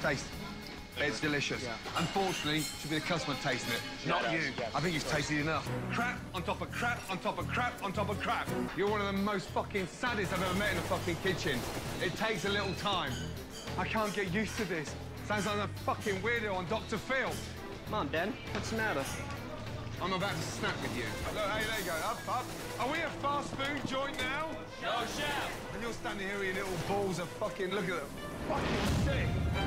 Taste. It's delicious. Yeah. Unfortunately, it should be the customer tasting it, not you. Yeah, I think you've tasted enough. Crap on top of crap on top of crap on top of crap. You're one of the most fucking saddest I've ever met in a fucking kitchen. It takes a little time. I can't get used to this. Sounds like a fucking weirdo on Dr. Phil. Come on, Ben. What's the matter? I'm about to snap with you. Look, hey, there you go. Up, up. Are we a fast food joint now? No, chef. And you're standing here with your little balls of fucking... Look at them. Fucking sick.